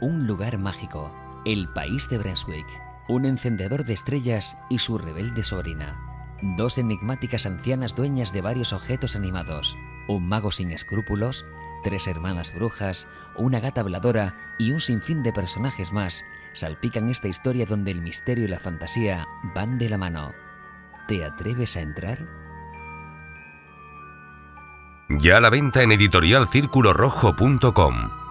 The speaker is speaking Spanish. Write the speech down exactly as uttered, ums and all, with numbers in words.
un lugar mágico, el país de Brenswick, un encendedor de estrellas y su rebelde sobrina, dos enigmáticas ancianas dueñas de varios objetos animados, un mago sin escrúpulos, tres hermanas brujas, una gata habladora y un sinfín de personajes más salpican esta historia donde el misterio y la fantasía van de la mano. ¿Te atreves a entrar? Ya a la venta en editorial círculo rojo punto com.